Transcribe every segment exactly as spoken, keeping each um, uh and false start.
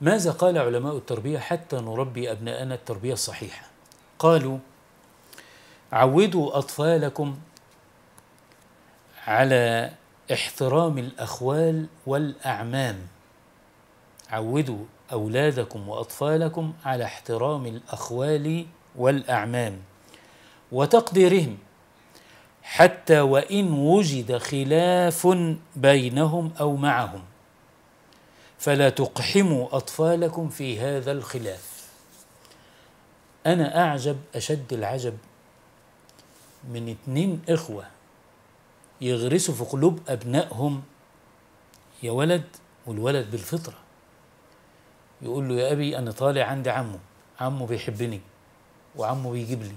ماذا قال علماء التربية حتى نربي أبناءنا التربية الصحيحة؟ قالوا: عودوا أطفالكم على احترام الأخوال والأعمام. عودوا أولادكم وأطفالكم على احترام الأخوال والأعمام وتقديرهم، حتى وإن وجد خلاف بينهم أو معهم، فلا تقحموا أطفالكم في هذا الخلاف. أنا أعجب أشد العجب من اتنين إخوة يغرسوا في قلوب أبنائهم يا ولد، والولد بالفطرة يقول له: يا أبي أنا طالع عند عمه، عمه بيحبني وعمه بيجيب لي،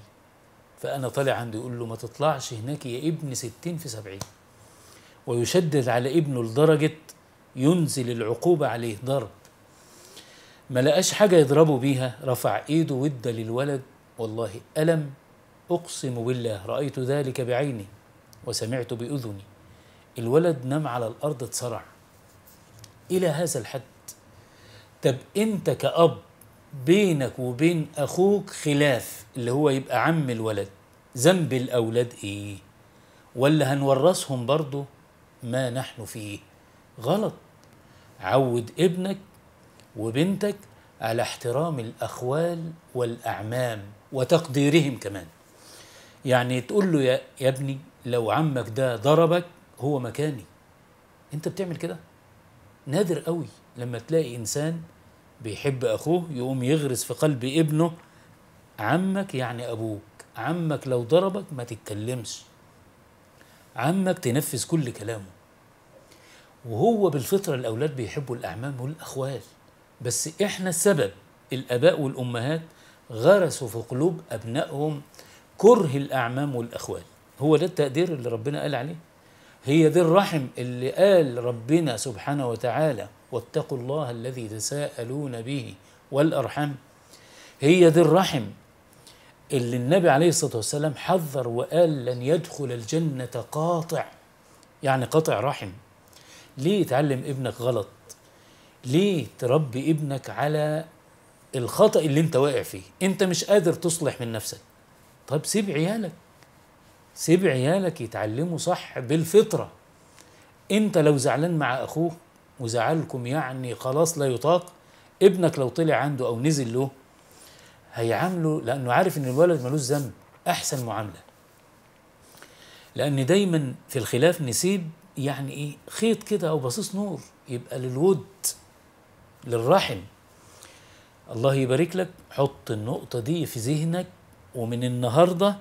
فأنا طالع عنده. يقول له: ما تطلعش هناك يا ابن ستين في سبعين، ويشدد على ابنه لدرجة ينزل العقوبة عليه ضرب. ما لقاش حاجة يضربه بيها، رفع ايده وده للولد، والله ألم أقسم بالله، رأيت ذلك بعيني وسمعت بأذني. الولد نام على الأرض اتسرع إلى هذا الحد. طب أنت كأب بينك وبين أخوك خلاف، اللي هو يبقى عم الولد، ذنب الأولاد إيه؟ ولا هنورثهم برضه ما نحن فيه؟ غلط. عود ابنك وبنتك على احترام الأخوال والأعمام وتقديرهم كمان. يعني تقول له: يا, يا ابني لو عمك ده ضربك هو مكاني. انت بتعمل كده؟ نادر قوي لما تلاقي إنسان بيحب أخوه يقوم يغرس في قلب ابنه: عمك يعني أبوك، عمك لو ضربك ما تتكلمش، عمك تنفذ كل كلامه. وهو بالفطرة الأولاد بيحبوا الأعمام والأخوال، بس إحنا السبب. الآباء والأمهات غرسوا في قلوب أبنائهم كره الأعمام والأخوال. هو ده التقدير اللي ربنا قال عليه، هي دي الرحم اللي قال ربنا سبحانه وتعالى: واتقوا الله الذي تساءلون به والأرحام. هي دي الرحم اللي النبي عليه الصلاة والسلام حذر وقال: لن يدخل الجنة قاطع، يعني قاطع رحم. ليه تعلم ابنك غلط؟ ليه تربي ابنك على الخطأ اللي انت واقع فيه؟ انت مش قادر تصلح من نفسك، طب سيب عيالك، سيب عيالك يتعلموا صح بالفطرة. انت لو زعلان مع اخوه وزعلكم يعني خلاص لا يطاق، ابنك لو طلع عنده او نزل له هيعامله، لانه عارف ان الولد ملوش ذنب، احسن معاملة. لان دايما في الخلاف نسيب يعني ايه، خيط كده او بصيص نور، يبقى للود، للرحم. الله يبارك لك، حط النقطة دي في ذهنك، ومن النهارده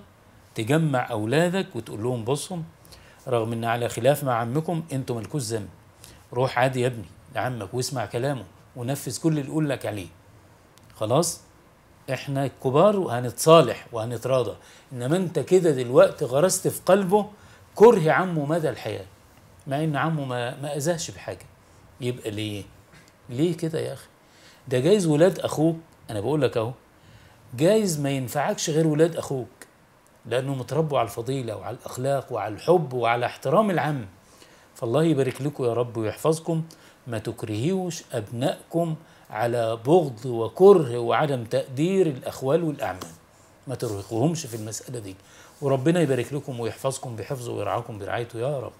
تجمع اولادك وتقول لهم: بصوا، رغم ان على خلاف مع عمكم انتوا مالكوش ذنب، روح عادي يا ابني لعمك واسمع كلامه ونفذ كل اللي يقول لك عليه. خلاص احنا الكبار وهنتصالح وهنتراضى، انما انت كده دلوقتي غرست في قلبه كره عمه مدى الحياه، مع ان عمه ما, ما اذاهش بحاجه. يبقى ليه؟ ليه كده يا اخي؟ ده جايز ولاد اخوك، انا بقول لك اهو، جايز ما ينفعكش غير ولاد اخوك، لانه متربوا على الفضيله وعلى الاخلاق وعلى الحب وعلى احترام العم. فالله يبارك لكم يا رب ويحفظكم، ما تكرهوش ابنائكم على بغض وكره وعدم تقدير الاخوال والاعمام، ما ترهقوهمش في المساله دي. وربنا يبارك لكم ويحفظكم بحفظه ويرعاكم برعايته يا رب.